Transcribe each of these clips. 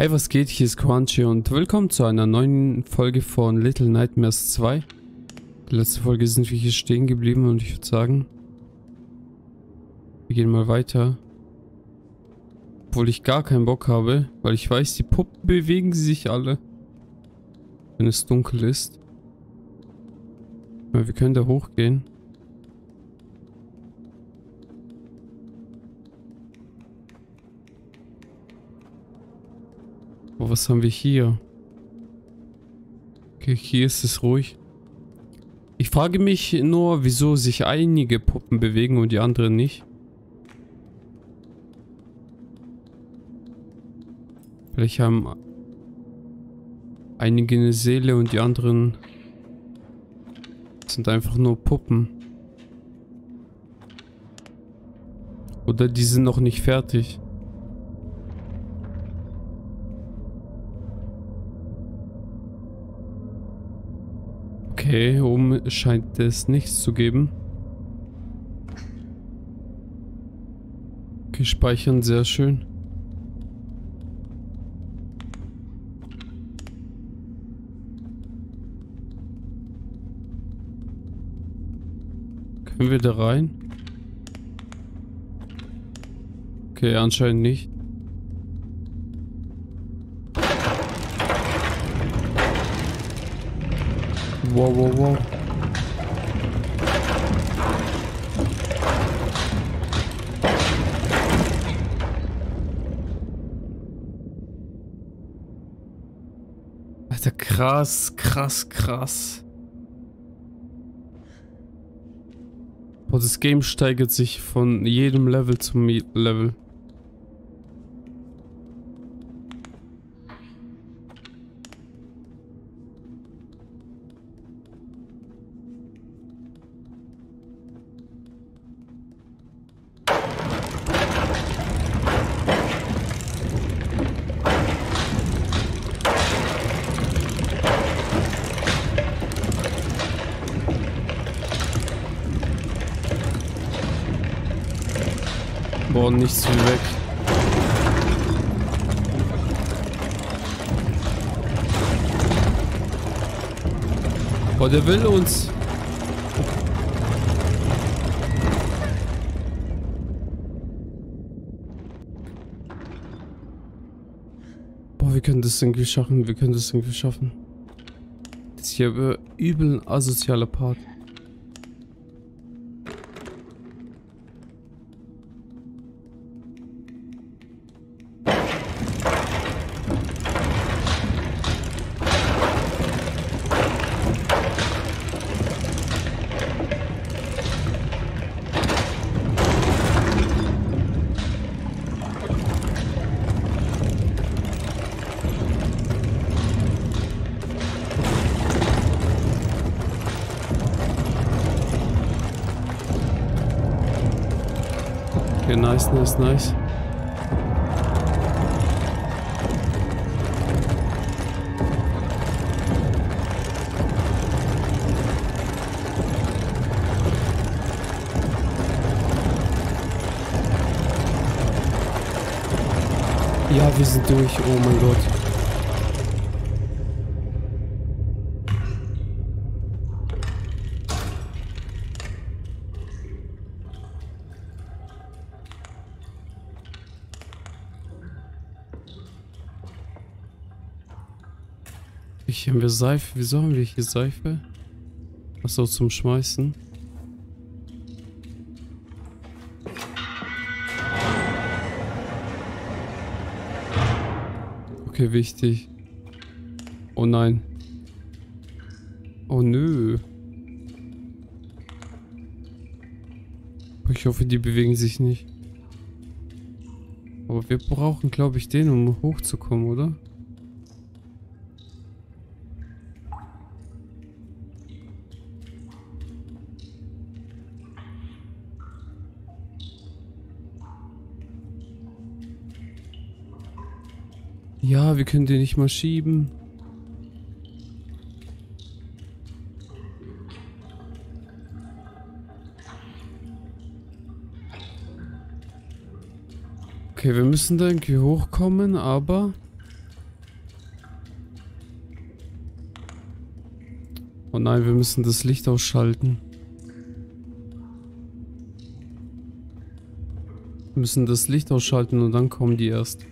Hey, was geht? Hier ist Krunshi und willkommen zu einer neuen Folge von Little Nightmares 2. Die letzte Folge sind wir hier stehen geblieben und ich würde sagen, wir gehen mal weiter. Obwohl ich gar keinen Bock habe, weil ich weiß, die Puppen bewegen sich alle, wenn es dunkel ist. Aber wir können da hochgehen. Oh, was haben wir hier? Okay, hier ist es ruhig. Ich frage mich nur, wieso sich einige Puppen bewegen und die anderen nicht. Vielleicht haben einige eine Seele und die anderen sind einfach nur Puppen. Oder die sind noch nicht fertig. Okay, oben scheint es nichts zu geben. Okay, speichern, sehr schön. Können wir da rein? Okay, anscheinend nicht. Wow, wow, wow. Alter, krass, krass, krass. Boah, das Game steigert sich von jedem Level zum Level. Boah, nichts wie weg. Boah, der will uns. Boah, wir können das irgendwie schaffen. Wir können das irgendwie schaffen. Das ist hier übel ein asozialer Part. Okay, nice, nice, nice. Ja, wir sind durch. Oh mein Gott. Hier haben wir Seife. Wieso haben wir hier Seife? Achso, zum Schmeißen. Okay, wichtig. Oh nein. Oh nö. Ich hoffe, die bewegen sich nicht. Aber wir brauchen, glaube ich, den, um hochzukommen, oder? Ja, wir können den nicht mal schieben. Okay, wir müssen da irgendwie hochkommen, aber Oh nein, wir müssen das Licht ausschalten. Wir müssen das Licht ausschalten und dann kommen die erst.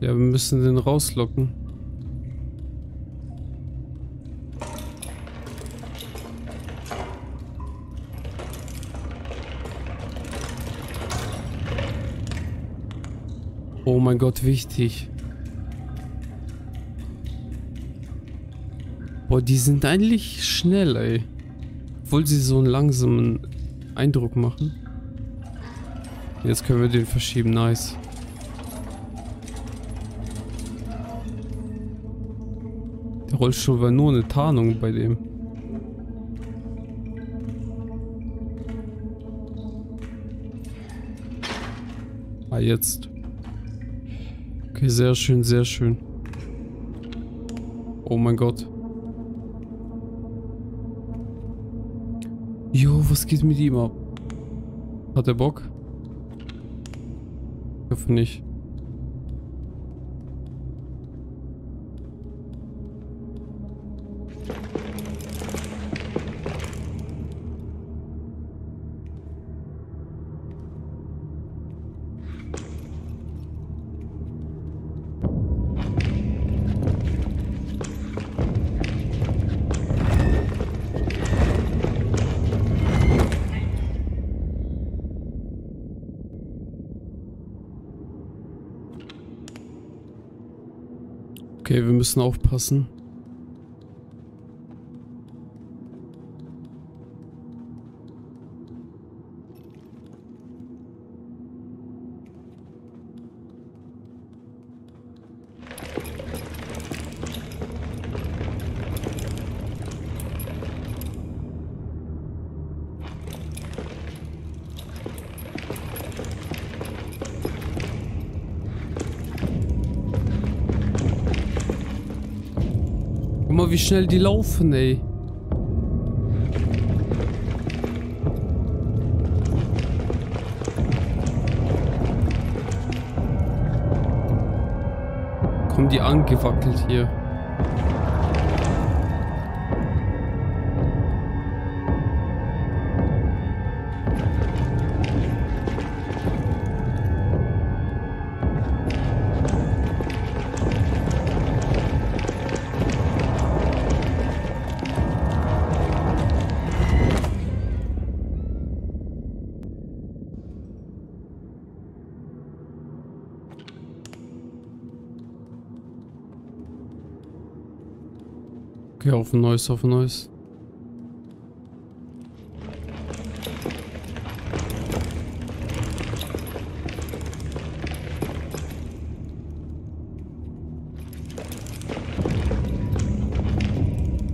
Ja, wir müssen den rauslocken. Oh mein Gott, wichtig. Boah, die sind eigentlich schnell, ey. Obwohl sie so einen langsamen Eindruck machen. Jetzt können wir den verschieben, nice. Der Rollstuhl war nur eine Tarnung bei dem. Ah, jetzt. Okay, sehr schön, sehr schön. Oh mein Gott. Jo, was geht mit ihm ab? Hat er Bock? Ich hoffe nicht. Okay, wir müssen aufpassen. Guck mal, wie schnell die laufen, ey. Kommen die angewackelt hier. Okay, auf ein neues, auf ein neues.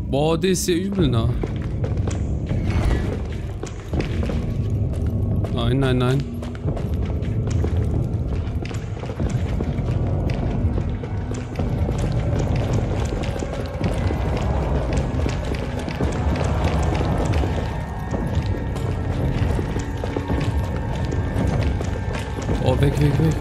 Boah, der ist ja übel nah. Nein, nein, nein. Weg, weg, weg.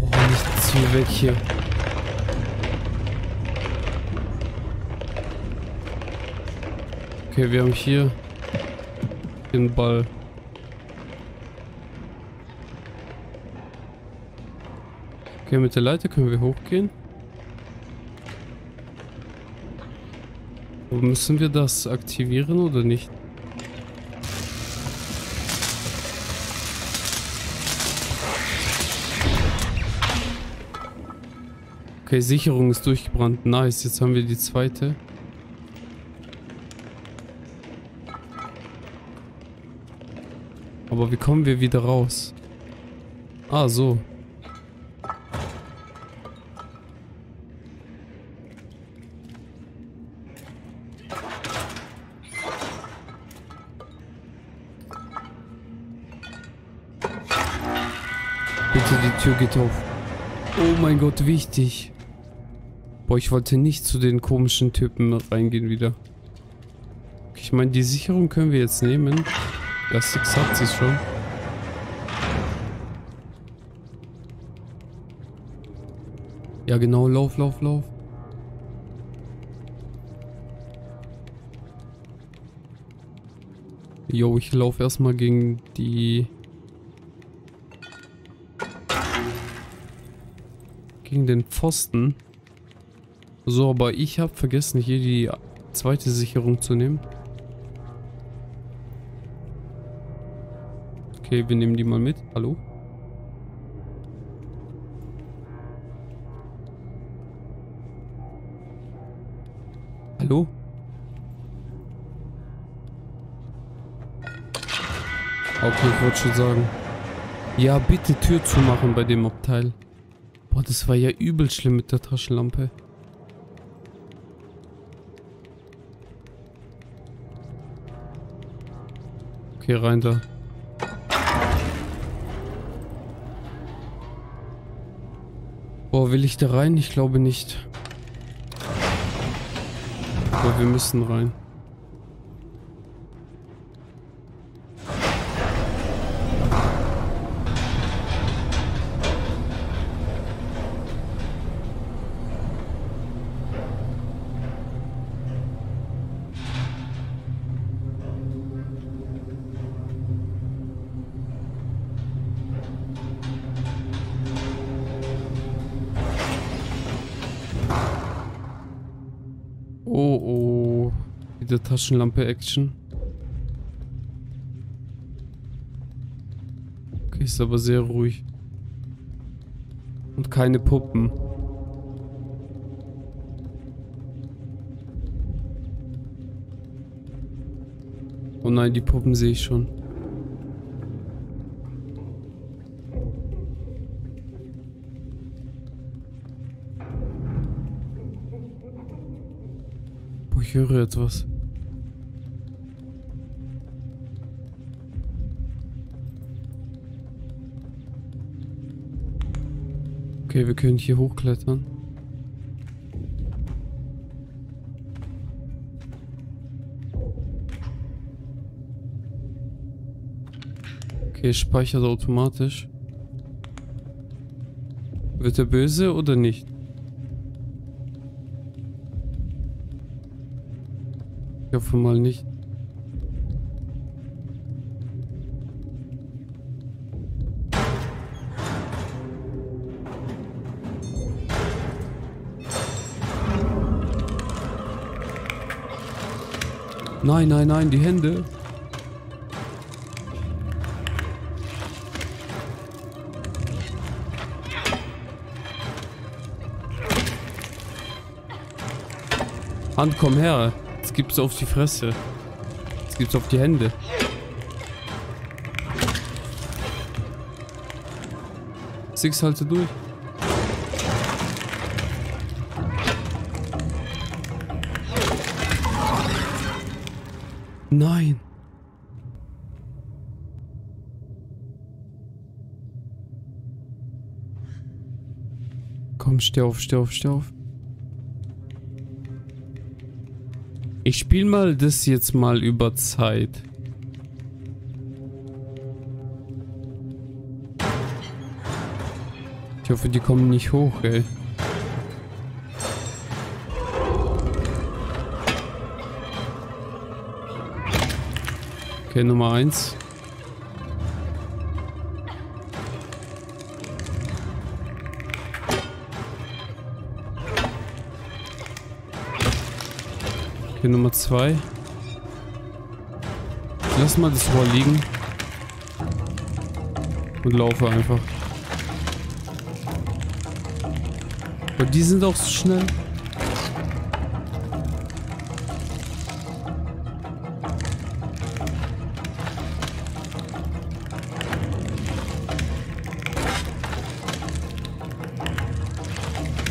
Boah, nicht zu weg hier. Okay, wir haben hier den Ball. Okay, mit der Leiter können wir hochgehen. Müssen wir das aktivieren oder nicht? Okay, Sicherung ist durchgebrannt. Nice, jetzt haben wir die zweite. Aber wie kommen wir wieder raus? Ah, so. Warte, die Tür geht auf. Oh mein Gott, wichtig. Boah, ich wollte nicht zu den komischen Typen reingehen wieder. Okay, ich meine, die Sicherung können wir jetzt nehmen. Ja, Six hat sie schon. Ja genau, lauf, lauf, lauf. Jo, ich laufe erstmal gegen die... Gegen den Pfosten. So, aber ich habe vergessen, hier die zweite Sicherung zu nehmen. Okay, wir nehmen die mal mit. Hallo? Hallo? Okay, ich wollte schon sagen. Ja, bitte Tür zu machen bei dem Abteil. Boah, das war ja übel schlimm mit der Taschenlampe. Okay, rein da. Boah, will ich da rein? Ich glaube nicht. Aber wir müssen rein. Oh, oh, wieder Taschenlampe-Action. Okay, ist aber sehr ruhig. Und keine Puppen. Oh nein, die Puppen sehe ich schon. Ich höre etwas. Okay, wir können hier hochklettern. Okay, speichert automatisch. Wird er böse oder nicht? Ich hoffe mal nicht. Nein, nein, nein, die Hände. Hand, komm her. Jetzt gibt's auf die Fresse. Jetzt gibt's auf die Hände. Six, halte durch. Nein. Komm, steh auf, steh auf, steh auf. Ich spiele mal das jetzt mal über Zeit. Ich hoffe, die kommen nicht hoch, ey. Okay, Nummer 1. Nummer 2. Lass mal das Rohr liegen. Und laufe einfach. Aber die sind auch so schnell.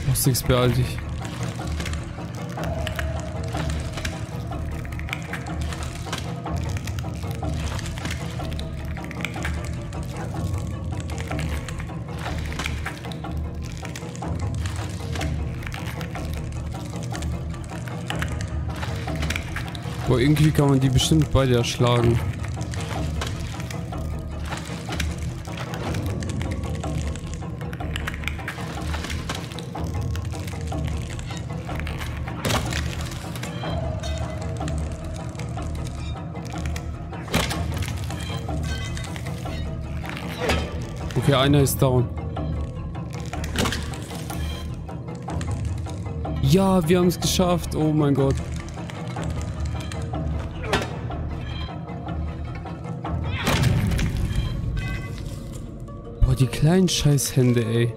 Machst nichts, beeil dich. Boah, irgendwie kann man die bestimmt beide erschlagen. Okay, einer ist down. Ja, wir haben es geschafft. Oh mein Gott. Boah, die kleinen Scheißhände, ey.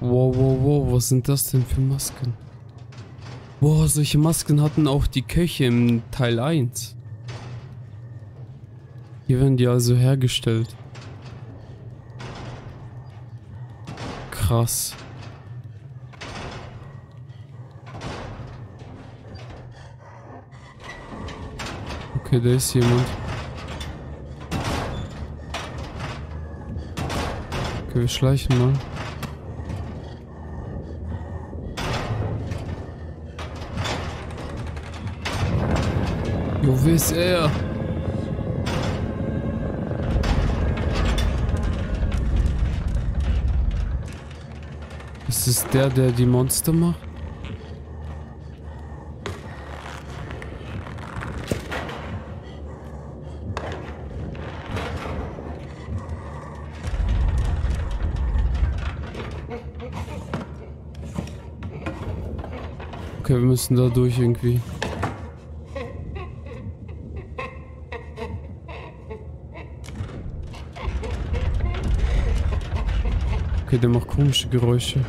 Wow, wow, wow, was sind das denn für Masken? Boah, solche Masken hatten auch die Köche im Teil 1. Hier werden die also hergestellt. Krass. Okay, da ist jemand. Okay, wir schleichen mal. Wo ist er? Ist es der, der die Monster macht? Okay, wir müssen da durch irgendwie. Der macht komische Geräusche.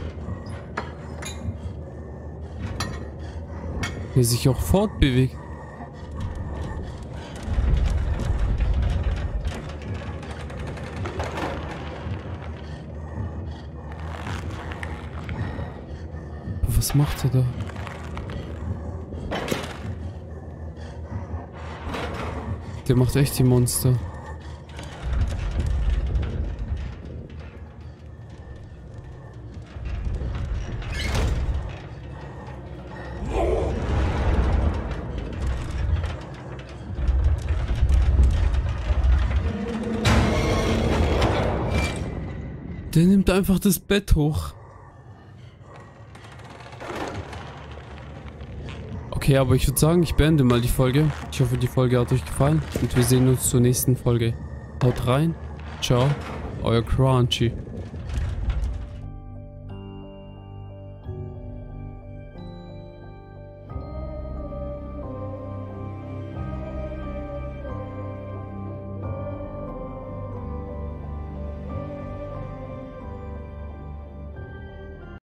Der sich auch fortbewegt. Was macht er da? Der macht echt die Monster. Der nimmt einfach das Bett hoch. Okay, aber ich würde sagen, ich beende mal die Folge. Ich hoffe, die Folge hat euch gefallen. Und wir sehen uns zur nächsten Folge. Haut rein. Ciao. Euer Krunshi.